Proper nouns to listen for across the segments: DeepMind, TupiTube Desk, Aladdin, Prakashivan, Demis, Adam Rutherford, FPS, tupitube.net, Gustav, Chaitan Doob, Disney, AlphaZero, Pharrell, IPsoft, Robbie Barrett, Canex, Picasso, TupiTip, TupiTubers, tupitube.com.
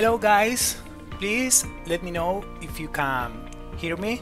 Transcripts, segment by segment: Hello guys, please let me know if you can hear me.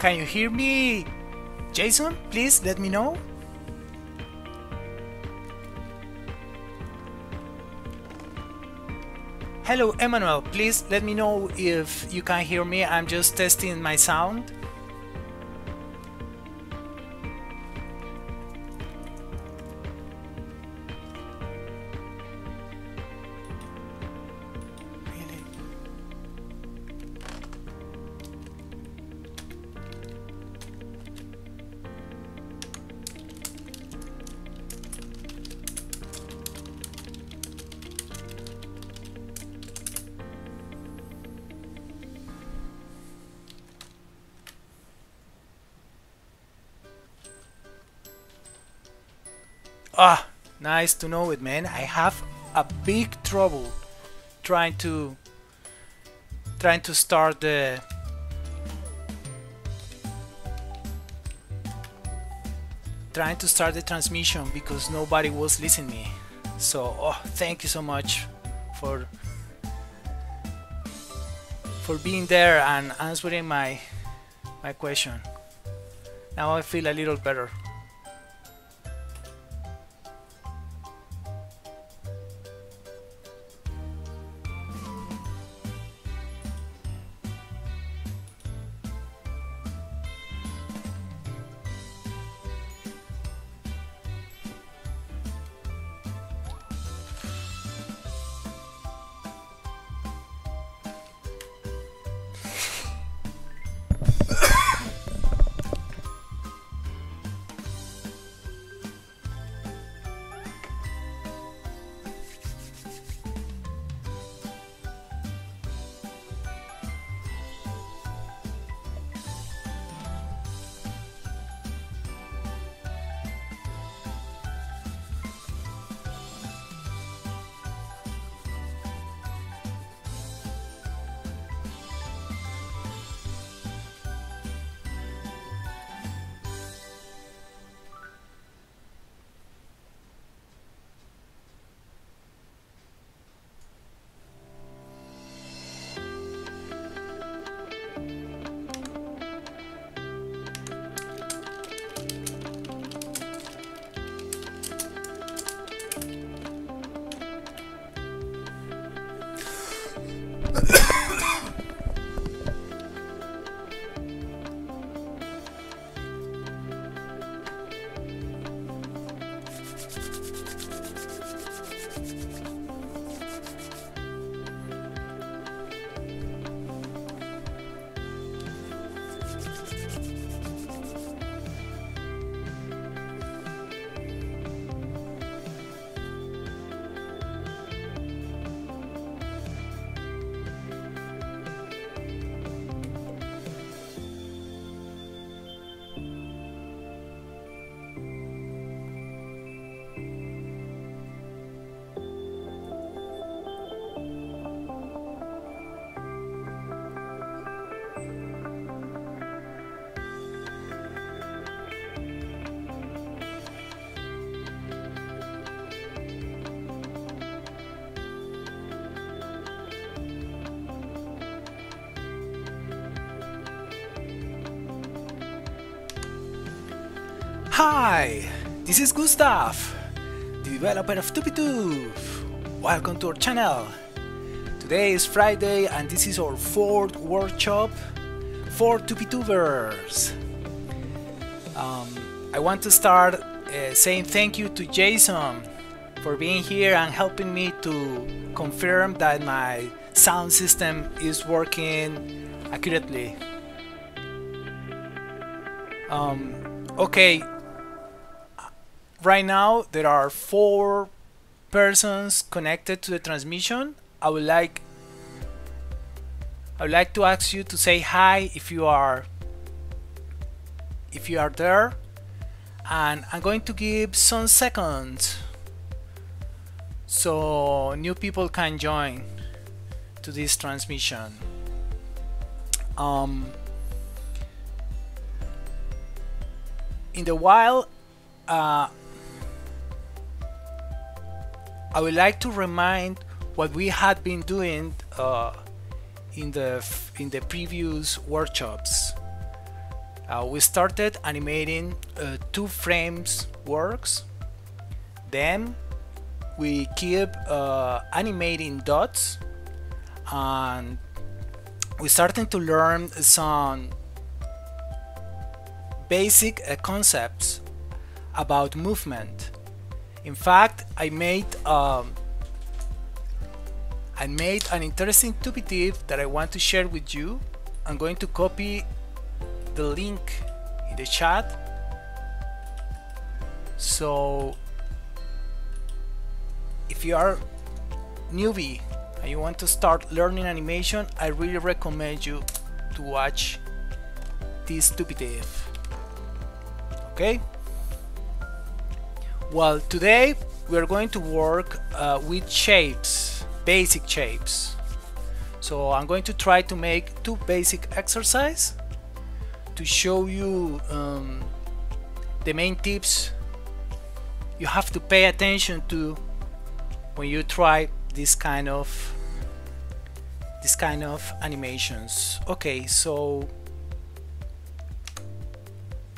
Can you hear me, Jason? Please let me know. Hello, Emmanuel. Please let me know if you can hear me. I'm just testing my sound. Ah, nice to know it, man. I have a big trouble trying to start the transmission because nobody was listening me. So, oh, thank you so much for being there and answering my question. Now I feel a little better. Hi, this is Gustav. the developer of TupiTube. Welcome to our channel. Today is Friday and this is our fourth workshop for TupiTubers. I want to start saying thank you to Jason for being here and helping me to confirm that my sound system is working accurately. Okay, right now there are 4 persons connected to the transmission. I would like to ask you to say hi if you are there, and I'm going to give some seconds so new people can join to this transmission. In the while, I would like to remind what we had been doing in the previous workshops. We started animating 2 frames works. Then we keep animating dots, and we started to learn some basic concepts about movement. In fact, I made an interesting Tupi tip that I want to share with you. I'm going to copy the link in the chat so if you are newbie and you want to start learning animation, I really recommend you to watch this Tupi tip. Okay? Well, today we are going to work with shapes, basic shapes. So I'm going to try to make 2 basic exercises to show you the main tips you have to pay attention to when you try this kind of animations. Okay, so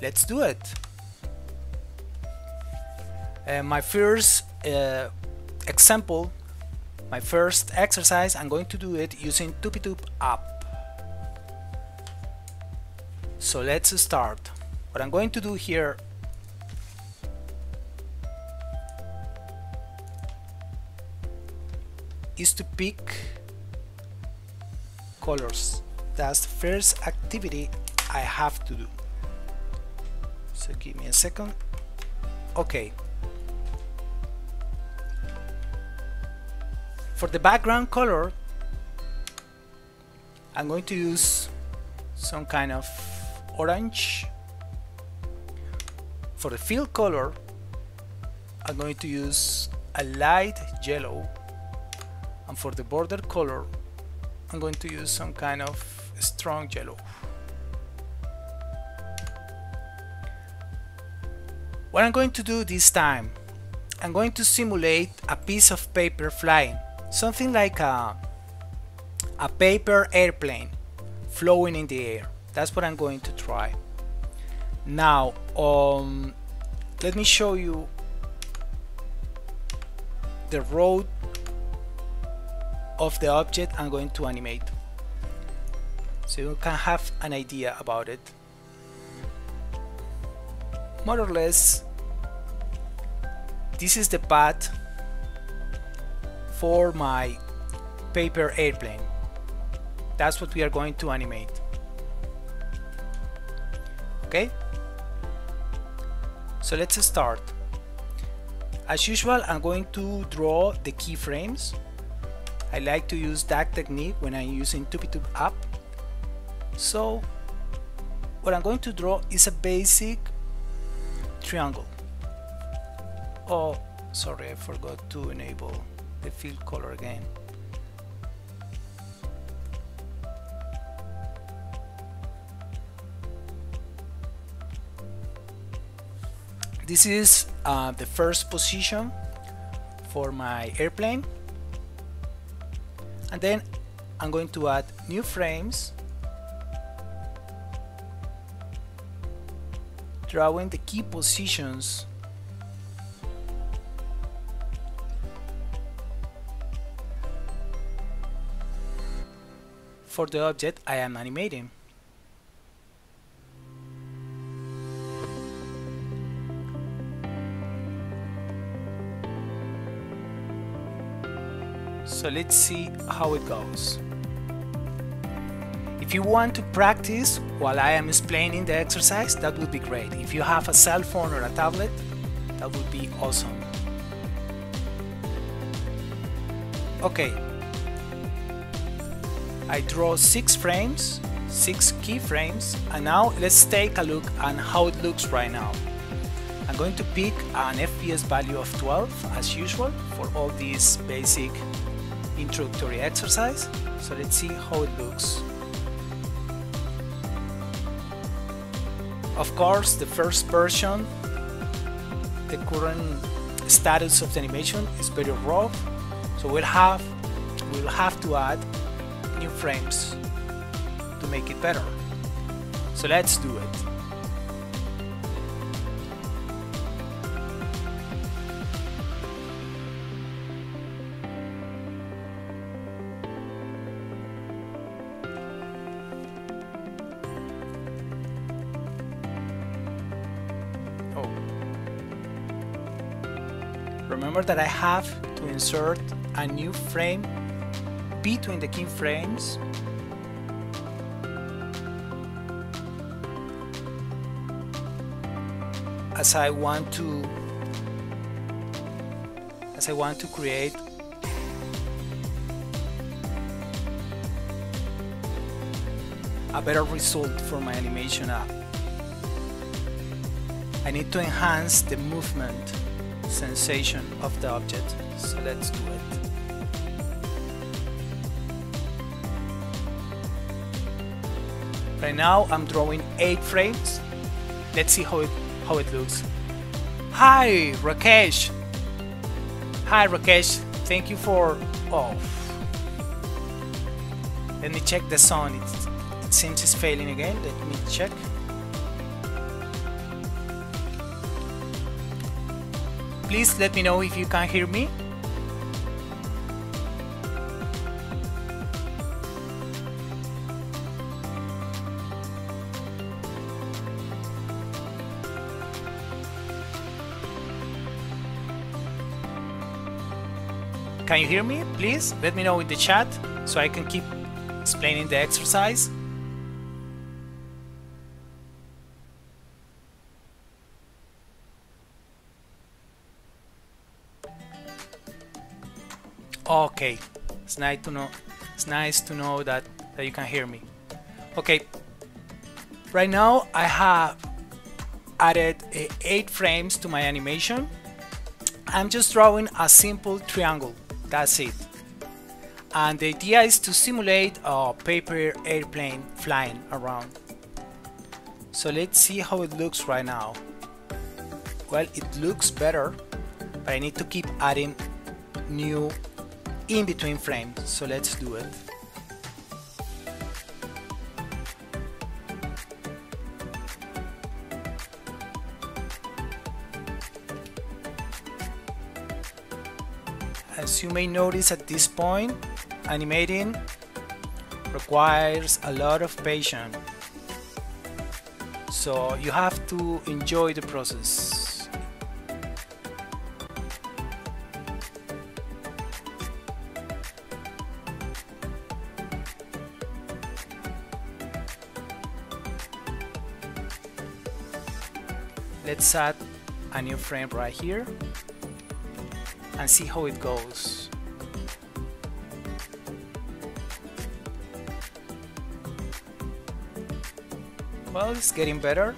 let's do it. My first exercise, I'm going to do it using TupiTube app. So let's start. What I'm going to do here, is to pick colors. That's the first activity I have to do. So give me a second. Okay. For the background color, I'm going to use some kind of orange. For the fill color, I'm going to use a light yellow. And for the border color, I'm going to use some kind of strong yellow. What I'm going to do this time, I'm going to simulate a piece of paper flying. Something like a paper airplane flowing in the air. That's what I'm going to try. Now, let me show you the road of the object I'm going to animate, so you can have an idea about it. More or less, this is the path for my paper airplane. That's what we are going to animate. Okay? So let's start. As usual, I'm going to draw the keyframes. I like to use that technique when I'm using TupiTube app. So what I'm going to draw is a basic triangle. Oh, sorry, I forgot to enable the fill color again. This is the first position for my airplane, and then I'm going to add new frames, drawing the key positions for the object I am animating. So let's see how it goes. If you want to practice while I am explaining the exercise, that would be great. If you have a cell phone or a tablet, that would be awesome. Okay, I draw 6 frames, 6 keyframes, and now let's take a look at how it looks right now. I'm going to pick an FPS value of 12 as usual for all these basic introductory exercise. So let's see how it looks. Of course, the first version, the current status of the animation is very raw, so we'll have to add new frames to make it better. So let's do it. Remember that I have to insert a new frame between the keyframes. As I want to create a better result for my animation app. I need to enhance the movement sensation of the object, so let's do it. Right now I'm drawing 8 frames. Let's see how it looks. Hi Rakesh! Hi Rakesh, thank you for... Oh. Let me check the sound, it seems it's failing again, let me check. Please let me know if you can hear me. Can you hear me? Please let me know in the chat so I can keep explaining the exercise. Okay, it's nice to know. It's nice to know that you can hear me. Okay, right now I have added 8 frames to my animation. I'm just drawing a simple triangle. That's it. And the idea is to simulate a paper airplane flying around. So let's see how it looks right now. Well, it looks better, but I need to keep adding new in between frames, so let's do it. As you may notice at this point, animating requires a lot of patience, so you have to enjoy the process. Let's add a new frame right here and see how it goes. Well, it's getting better.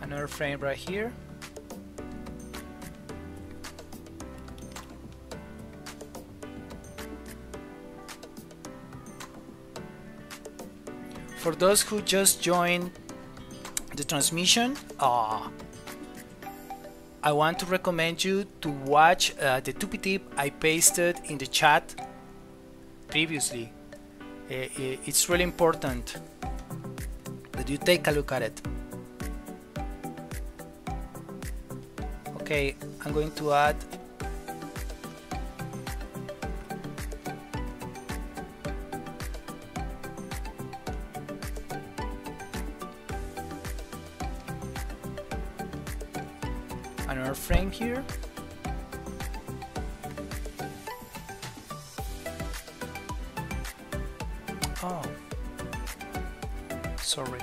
Another frame right here. For those who just joined the transmission, I want to recommend you to watch the TupiTip I pasted in the chat previously. It's really important that you take a look at it. Okay, I'm going to add another frame here. Oh, sorry,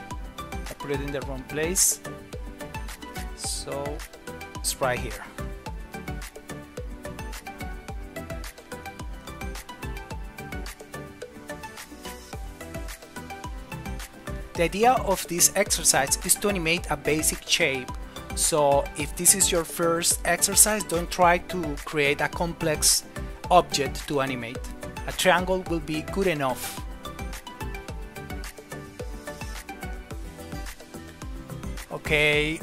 I put it in the wrong place, so it's right here. The idea of this exercise is to animate a basic shape, so if this is your first exercise, don't try to create a complex object to animate. A triangle will be good enough. Okay,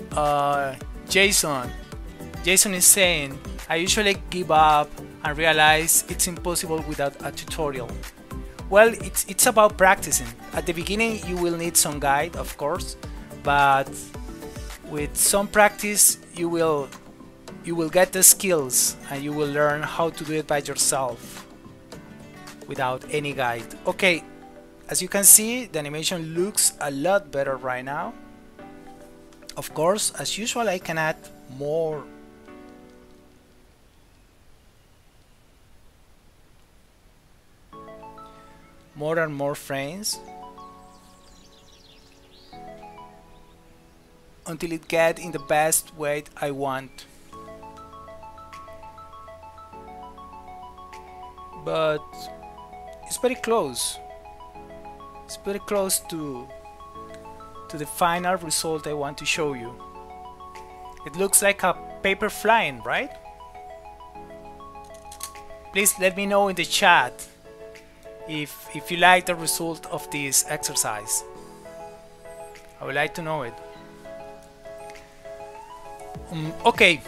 Jason is saying, I usually give up and realize it's impossible without a tutorial. Well, it's about practicing. At the beginning you will need some guide, of course, but with some practice you will get the skills and you will learn how to do it by yourself without any guide. Okay, as you can see, the animation looks a lot better right now. Of course, as usual, I can add more. More and more frames until it gets in the best way I want. But it's very close. It's very close to the final result I want to show you. It looks like a paper flying, right? Please let me know in the chat if you like the result of this exercise. I would like to know it. Okay,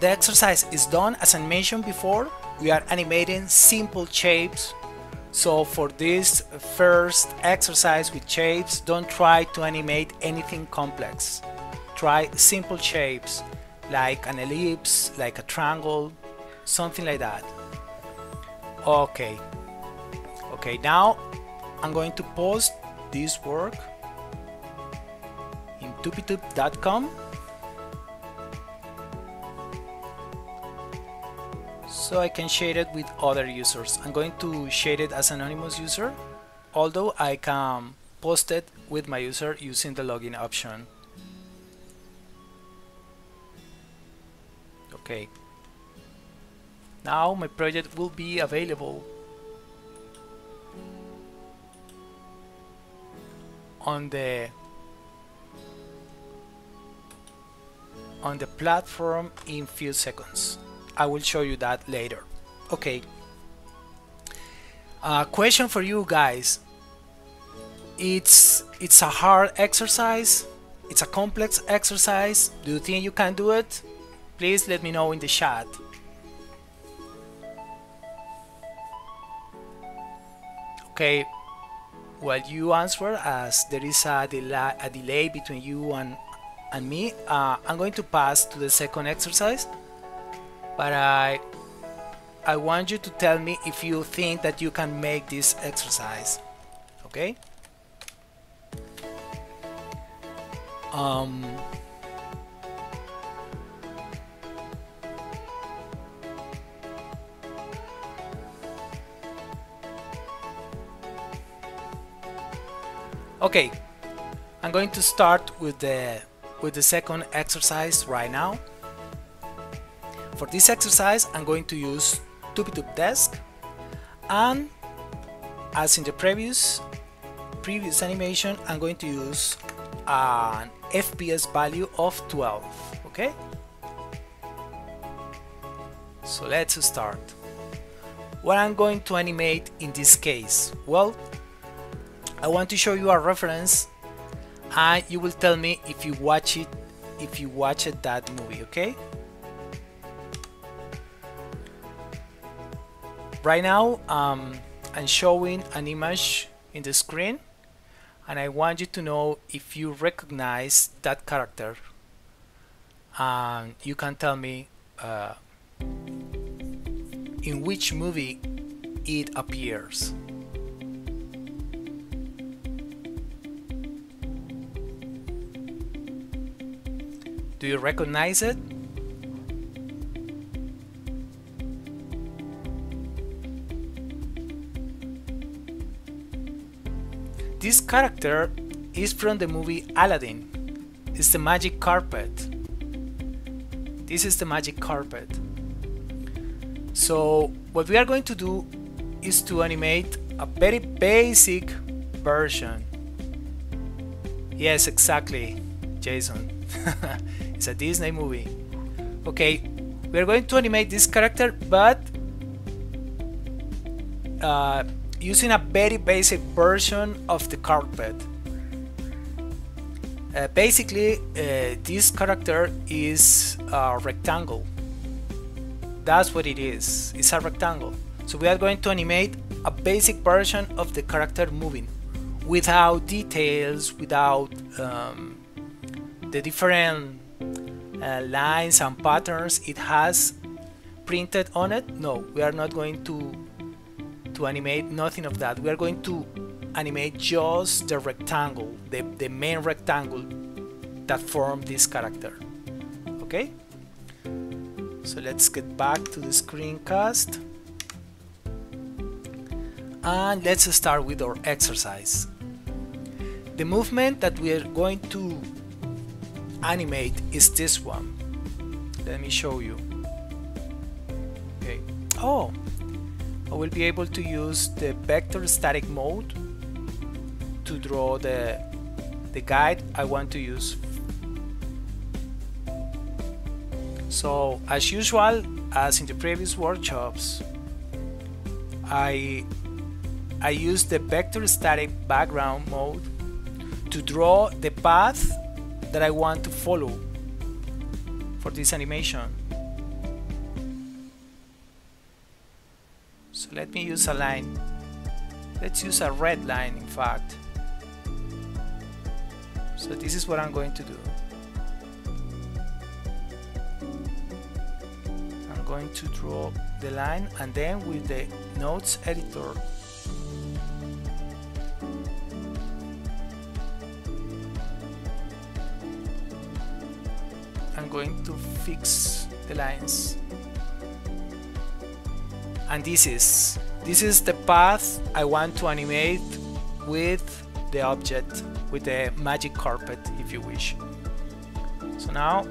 the exercise is done. As I mentioned before, we are animating simple shapes, so for this first exercise with shapes, don't try to animate anything complex. Try simple shapes like an ellipse, like a triangle, something like that. Okay. Okay, now I'm going to post this work in tupitube.com. so I can share it with other users. I'm going to share it as anonymous user, although I can post it with my user using the login option. Okay. Now my project will be available on the platform in few seconds. I will show you that later. Okay, question for you guys. It's a hard exercise, it's a complex exercise. Do you think you can do it? Please let me know in the chat. Okay, well, you answer, as there is a delay between you and me. I'm going to pass to the second exercise, but I want you to tell me if you think that you can make this exercise. Okay. Okay, I'm going to start with the second exercise right now. For this exercise, I'm going to use TupiTube Desk, and as in the previous animation, I'm going to use an FPS value of 12. Okay, so let's start. What I'm going to animate in this case? Well, I want to show you a reference and you will tell me if you watched that movie. Okay, right now I'm showing an image in the screen and I want you to know if you recognize that character, and you can tell me in which movie it appears. Do you recognize it? This character is from the movie Aladdin. It's the magic carpet. This is the magic carpet. So what we are going to do is to animate a very basic version. Yes, exactly, Jason. It's a Disney movie. Okay, we are going to animate this character, but using a very basic version of the carpet. Basically, this character is a rectangle. That's what it is. It's a rectangle. So we are going to animate a basic version of the character moving, without details, without the different lines and patterns it has printed on it. No, we are not going to animate nothing of that. We are going to animate just the rectangle, the main rectangle that formed this character. Okay, so let's get back to the screencast and let's start with our exercise. The movement that we are going to animate is this one. Let me show you. Okay. Oh, I will be able to use the vector static mode to draw the guide I want to use. So as usual, as in the previous workshops, I use the vector static background mode to draw the path that I want to follow for this animation. So let me use a line. Let's use a red line, in fact. So this is what I'm going to do. I'm going to draw the line, and then with the notes editor, I'm going to fix the lines. And this is the path I want to animate with the object, with the magic carpet, if you wish. So now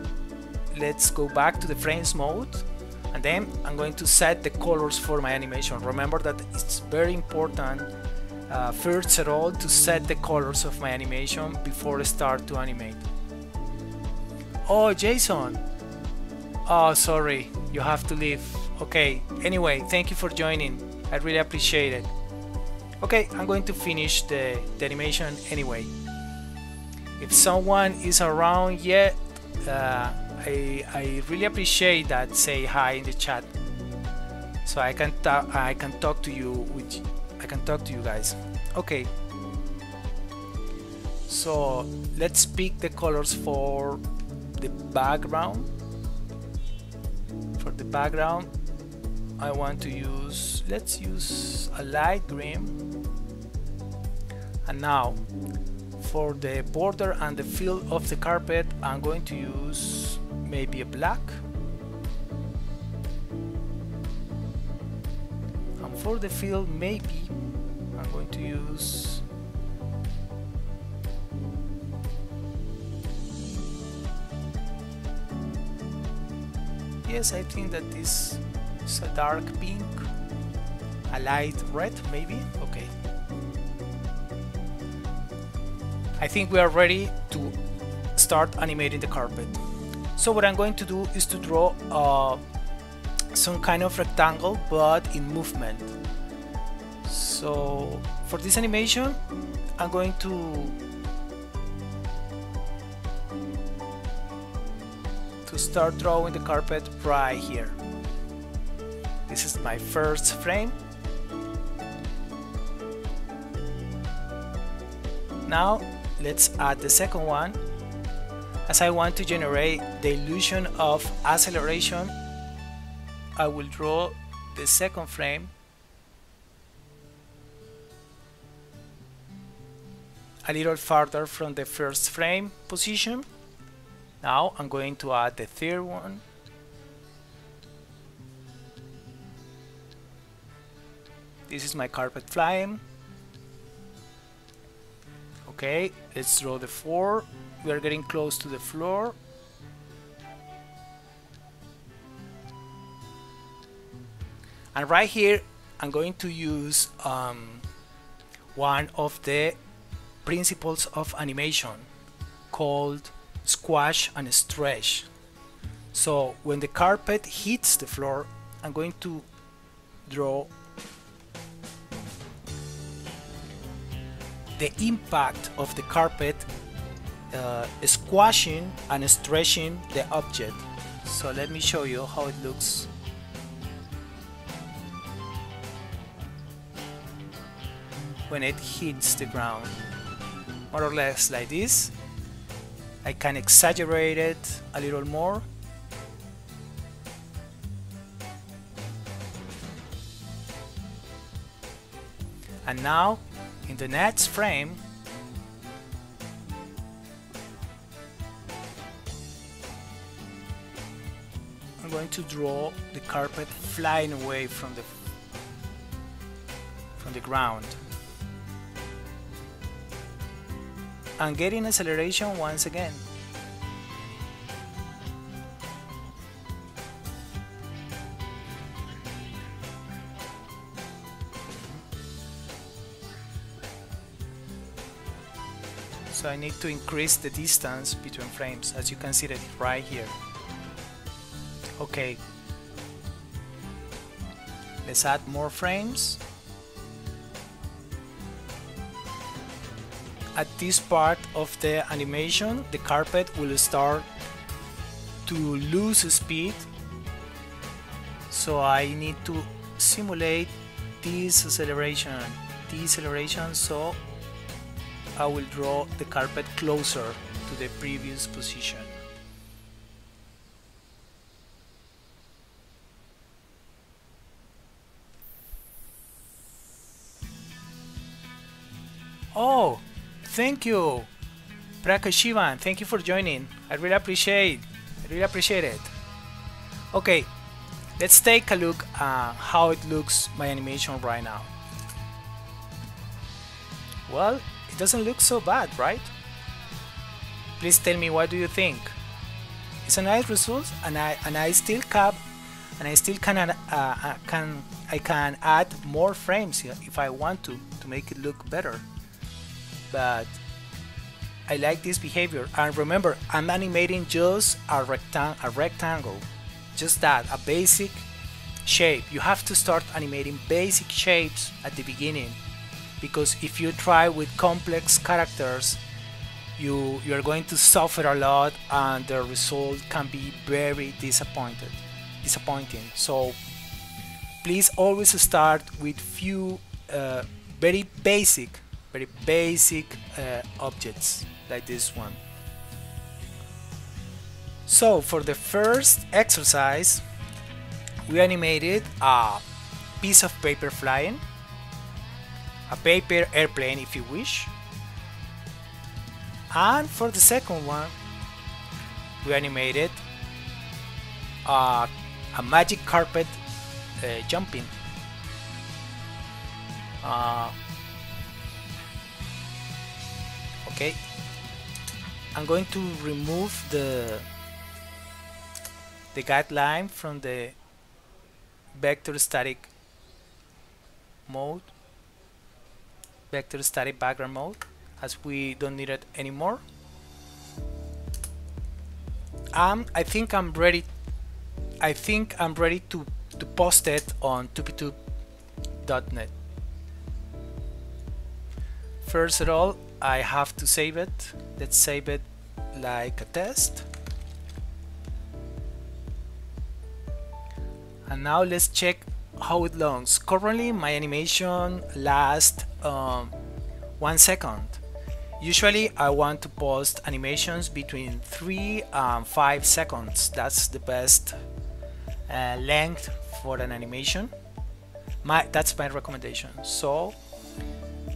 let's go back to the frames mode, and then I'm going to set the colors for my animation. Remember that it's very important, first of all, to set the colors of my animation before I start to animate. Oh, Jason! Oh, sorry, you have to leave. Okay, anyway, thank you for joining. I really appreciate it. Okay, I'm going to finish the animation anyway. If someone is around yet, I really appreciate that. Say hi in the chat, so I can talk to you guys. Okay, so let's pick the colors for the background. For the background, I want to use, let's use a light green. And now for the border and the fill of the carpet, I'm going to use maybe a black. And for the fill, maybe I'm going to use yes, I think that this is a dark pink, a light red, maybe. Okay. I think we are ready to start animating the carpet. So what I'm going to do is to draw some kind of rectangle, but in movement. So for this animation, I'm going to start drawing the carpet right here. This is my first frame. Now let's add the second one, as I want to generate the illusion of acceleration. I will draw the second frame. A little farther from the first frame position. Now I'm going to add the third one. This is my carpet flying. Okay, let's draw the floor. We are getting close to the floor. And right here, I'm going to use one of the principles of animation called squash and stretch. So when the carpet hits the floor, I'm going to draw the impact of the carpet squashing and stretching the object. So let me show you how it looks. When it hits the ground, more or less like this. I can exaggerate it a little more. And now, in the next frame, I'm going to draw the carpet flying away from the ground. And getting acceleration once again. So I need to increase the distance between frames, as you can see that right here. Okay, let's add more frames. At this part of the animation, the carpet will start to lose speed, so I need to simulate deceleration, so I will draw the carpet closer to the previous position. Oh! Thank you, Prakashivan. Thank you for joining. I really appreciate it. Okay, let's take a look at how it looks my animation right now. Well, it doesn't look so bad, right? Please tell me, what do you think? It's a nice result, and I can add more frames here if I want to make it look better. But I like this behavior, and remember, I'm animating just a rectangle, just that, a basic shape. You have to start animating basic shapes at the beginning, because if you try with complex characters, you are going to suffer a lot, and the result can be very disappointing. So please always start with few very basic objects like this one. So for the first exercise, we animated a piece of paper flying, a paper airplane if you wish, and for the second one we animated a magic carpet jumping. Okay, I'm going to remove the guideline from the vector static mode, vector static background mode, as we don't need it anymore. I think I'm ready. I think I'm ready to post it on tupitube.net. First of all, I have to save it. Let's save it like a test. And now let's check how it looks. Currently my animation lasts 1 second. Usually I want to post animations between 3 and 5 seconds. That's the best length for an animation. That's my recommendation. So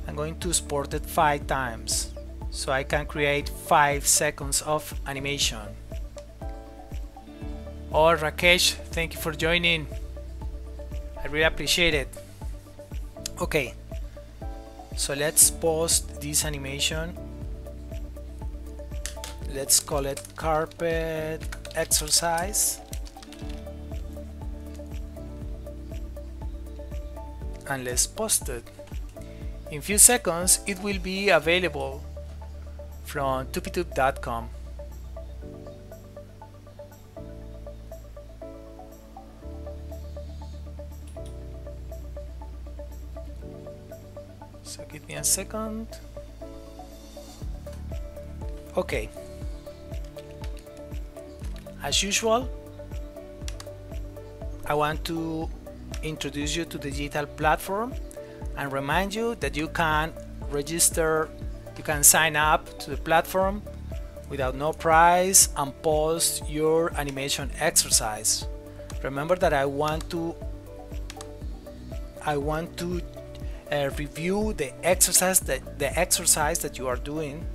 I'm going to export it 5 times, so I can create 5 seconds of animation. Oh, Rakesh, thank you for joining. I really appreciate it. Okay, So let's post this animation. Let's call it carpet exercise, and let's post it. In few seconds it will be available from tupitube.com. So give me a second. Okay. As usual, I want to introduce you to the digital platform and remind you that you can register, you can sign up to the platform without no price and post your animation exercise. Remember that I want to review the exercise that you are doing,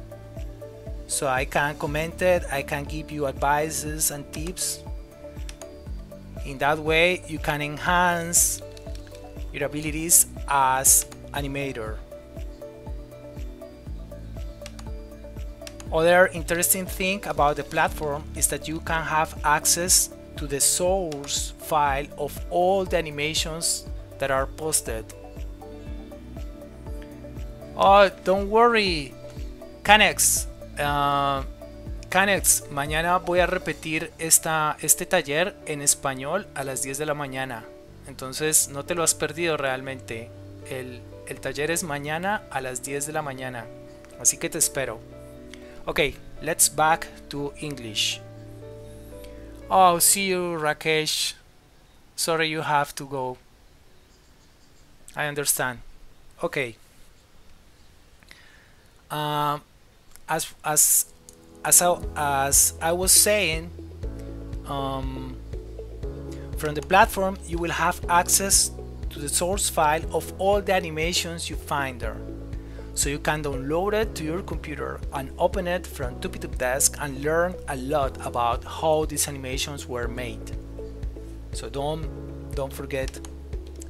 so I can comment it, I can give you advices and tips. In that way you can enhance your abilities as animator. Other interesting thing about the platform is that you can have access to the source file of all the animations that are posted. Oh, don't worry, Canex. Canex, mañana voy a repetir este taller en español a las 10 de la mañana. Entonces no te lo has perdido realmente. El taller es mañana a las 10 de la mañana. Así que te espero. Okay, let's back to English. Oh, see you, Rakesh. Sorry you have to go. I understand. Okay. As I was saying, from the platform you will have access to the source file of all the animations you find there, so you can download it to your computer and open it from TupiTube Desk and learn a lot about how these animations were made. So don't forget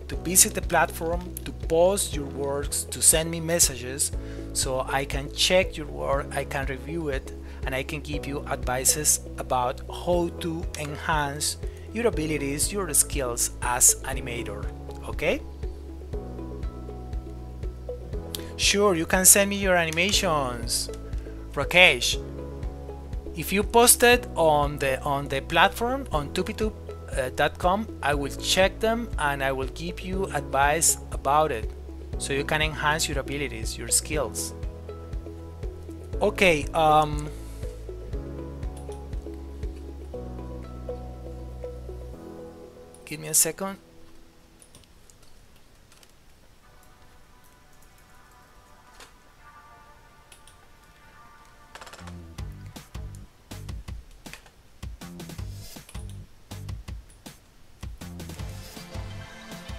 to visit the platform, to post your works, to send me messages so I can check your work, I can review it, and I can give you advices about how to enhance your abilities, your skills as animator. Okay? Sure, you can send me your animations, Rakesh. If you post it on the platform on tupitube.com, I will check them and I will give you advice about it, so you can enhance your abilities, your skills. Okay, give me a second.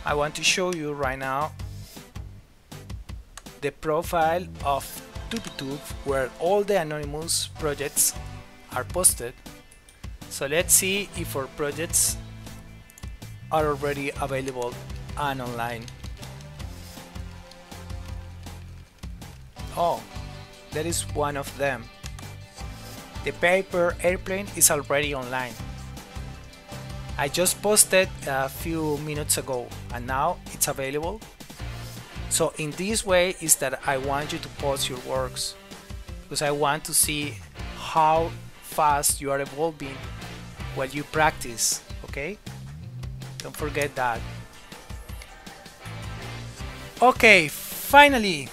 I want to show you right now the profile of TupiTube where all the anonymous projects are posted. So let's see if our projects are already available and online. Oh, that is one of them. The paper airplane is already online. I just posted a few minutes ago and now it's available. So in this way is that I want you to post your works, because I want to see how fast you are evolving while you practice, okay? Don't forget that. Okay, finally,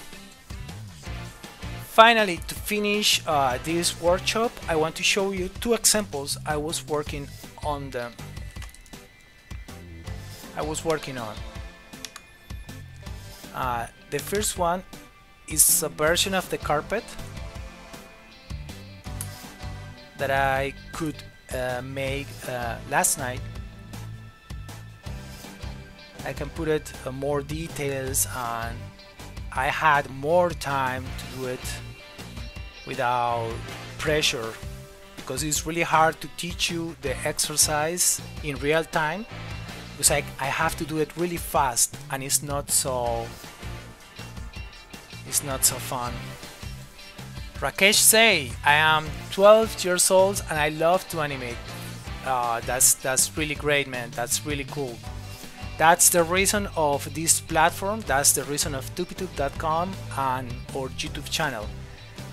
to finish this workshop, I want to show you two examples I was working on them. The first one is a version of the carpet that I could make last night. I can put it more details, and I had more time to do it without pressure, because it's really hard to teach you the exercise in real time, because I have to do it really fast and it's not so is not so fun. Rakesh say, I am 12 years old and I love to animate. That's really great, man. That's really cool. That's the reason of this platform. That's the reason of tupitube.com and our YouTube channel.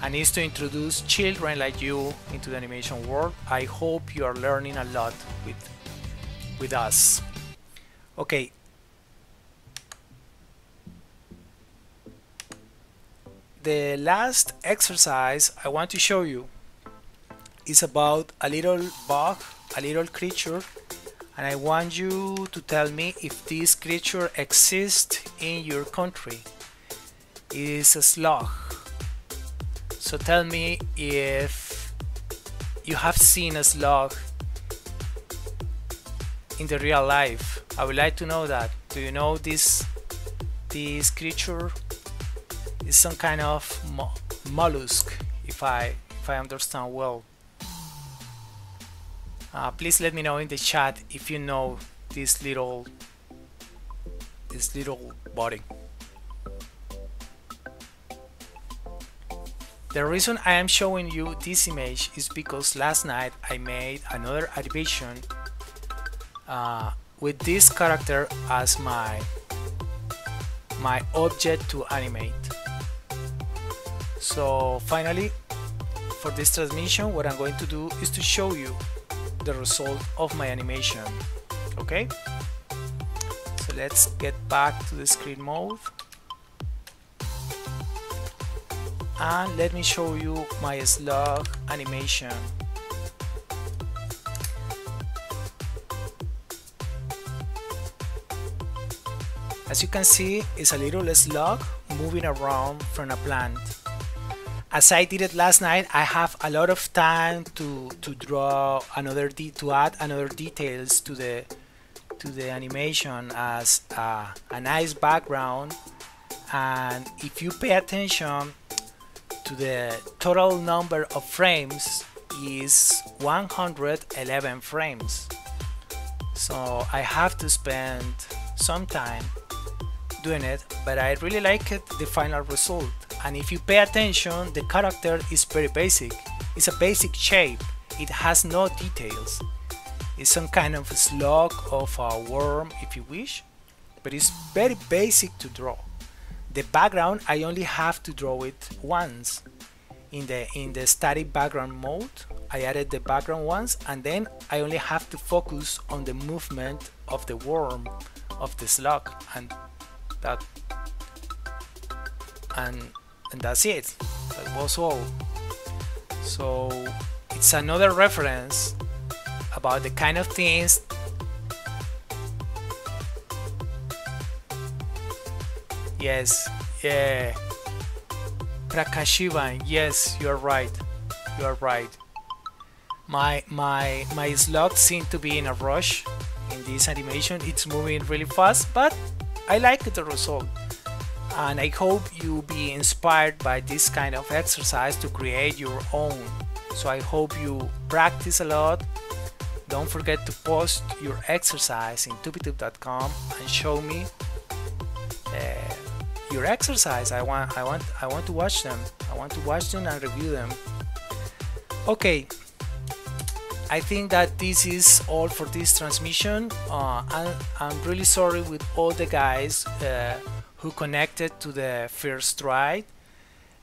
And it's to introduce children like you into the animation world. I hope you are learning a lot with us. Okay. The last exercise I want to show you is about a little bug, a little creature, and I want you to tell me if this creature exists in your country. It is a slug. So tell me if you have seen a slug in the real life. I would like to know that. Do you know this creature is some kind of mollusk, if I understand well. Please let me know in the chat if you know this little body. The reason I am showing you this image is because last night I made another animation with this character as my object to animate. So finally, for this transmission, what I'm going to do is to show you the result of my animation. Okay, so let's get back to the screen mode and let me show you my slug animation. As you can see, it's a little slug moving around from a plant. As I did it last night, I have a lot of time to draw another to add details to the animation as a nice background. And if you pay attention to the total number of frames, is 111 frames. So I have to spend some time doing it, but I really like it, the final result. And if you pay attention, the character is very basic. It's a basic shape. It has no details. It's some kind of slug of a worm, if you wish, but it's very basic to draw. The background, I only have to draw it once. In the static background mode, I added the background once, and then I only have to focus on the movement of the worm, of the slug, and that's it. That was all. So it's another reference about the kind of things Prakashivan, yes, you're right, you're right. My slug seemed to be in a rush in this animation. It's moving really fast, but I like the result. And I hope you'll be inspired by this kind of exercise to create your own. So I hope you practice a lot. Don't forget to post your exercise in tupitube.com and show me your exercise. I want to watch them. I want to watch them and review them. Okay, I think that this is all for this transmission. I'm really sorry with all the guys who connected to the first try.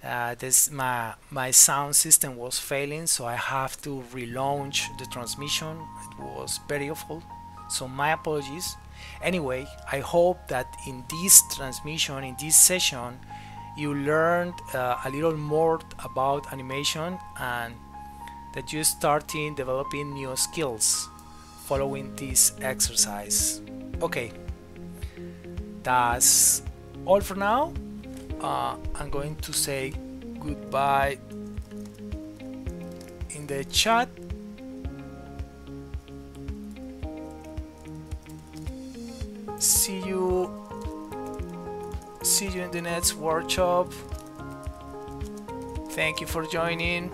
My sound system was failing, so I have to relaunch the transmission. It was very awful, so my apologies. Anyway, I hope that in this transmission, in this session, you learned a little more about animation and that you starting developing new skills following this exercise. Okay, that's all for now. I'm going to say goodbye in the chat. See you in the next workshop. Thank you for joining.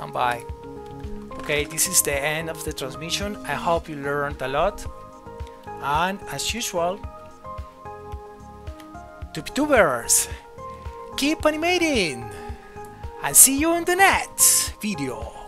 And bye. Okay, this is the end of the transmission. I hope you learned a lot. and as usual, TupiTubers, keep animating and see you in the next video.